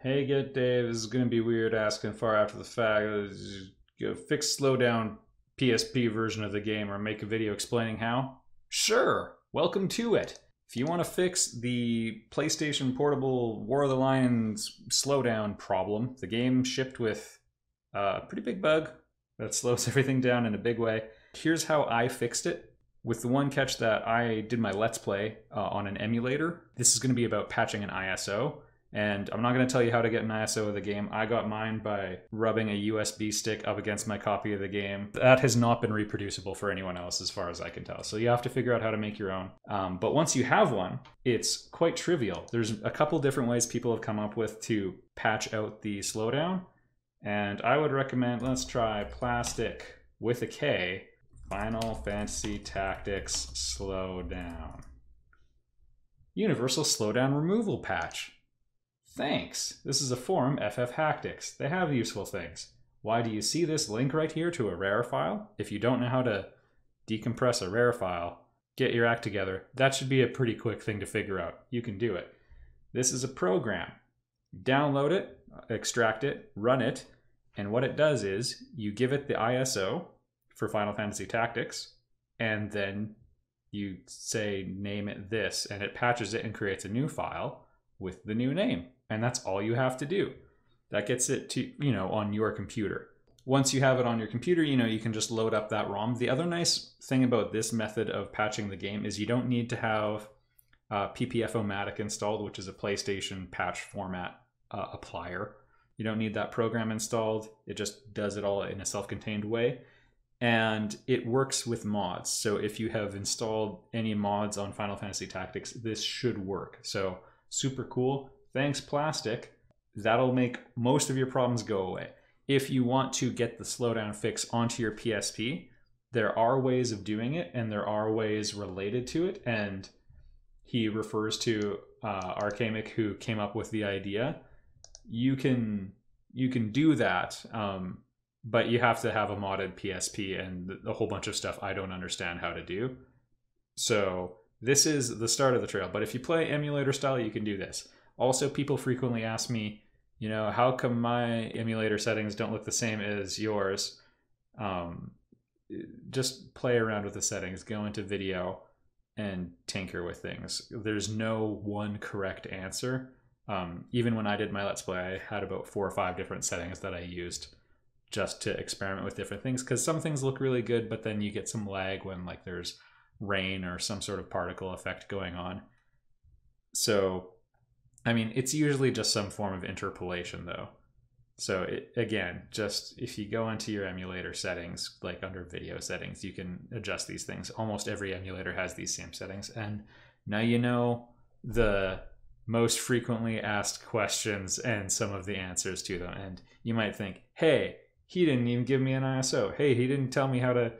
Hey, GetDaved, this is going to be weird asking far after the fact. Go fix slow down PSP version of the game or make a video explaining how? Sure, welcome to it. If you want to fix the PlayStation Portable War of the Lions slowdown problem, the game shipped with a pretty big bug that slows everything down in a big way. Here's how I fixed it. With the one catch that I did my Let's Play on an emulator. This is going to be about patching an ISO. And I'm not going to tell you how to get an ISO of the game. I got mine by rubbing a USB stick up against my copy of the game. That has not been reproducible for anyone else as far as I can tell. So you have to figure out how to make your own. But once you have one, it's quite trivial. There's a couple different ways people have come up with to patch out the slowdown. And I would recommend, let's try Plastik with a K, Final Fantasy Tactics Slowdown. Universal Slowdown Removal Patch. Thanks. This is a forum, ffhacktics. They have useful things. Why do you see this link right here to a RAR file? If you don't know how to decompress a RAR file, get your act together. That should be a pretty quick thing to figure out. You can do it. This is a program. Download it, extract it, run it, and what it does is you give it the ISO for Final Fantasy Tactics, and then you say name it this, and it patches it and creates a new file with the new name. And that's all you have to do. That gets it to, you know, on your computer. Once you have it on your computer, you know, you can just load up that ROM. The other nice thing about this method of patching the game is you don't need to have PPF-O-Matic installed, which is a PlayStation patch format applier. You don't need that program installed. It just does it all in a self-contained way. And it works with mods. So if you have installed any mods on Final Fantasy Tactics, this should work. So super cool. Thanks, Plastik. That'll make most of your problems go away. If you want to get the slowdown fix onto your PSP, there are ways of doing it, and there are ways related to it. And he refers to Archaemic, who came up with the idea. You can do that, but you have to have a modded PSP and a whole bunch of stuff I don't understand how to do. So this is the start of the trail. But if you play emulator style, you can do this. Also, people frequently ask me, you know, how come my emulator settings don't look the same as yours? Just play around with the settings, go into video and tinker with things. There's no one correct answer. Even when I did my Let's Play, I had about 4 or 5 different settings that I used just to experiment with different things, because some things look really good, but then you get some lag when like there's rain or some sort of particle effect going on. So, I mean, it's usually just some form of interpolation, though. So, again, just if you go into your emulator settings, like under video settings, you can adjust these things. Almost every emulator has these same settings. And now you know the most frequently asked questions and some of the answers to them. And you might think, hey, he didn't even give me an ISO. Hey, he didn't tell me how to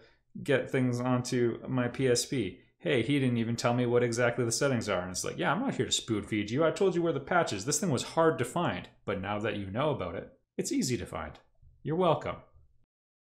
get things onto my PSP. Hey, he didn't even tell me what exactly the settings are. And it's like, yeah, I'm not here to spoon feed you. I told you where the patch is. This thing was hard to find. But now that you know about it, it's easy to find. You're welcome.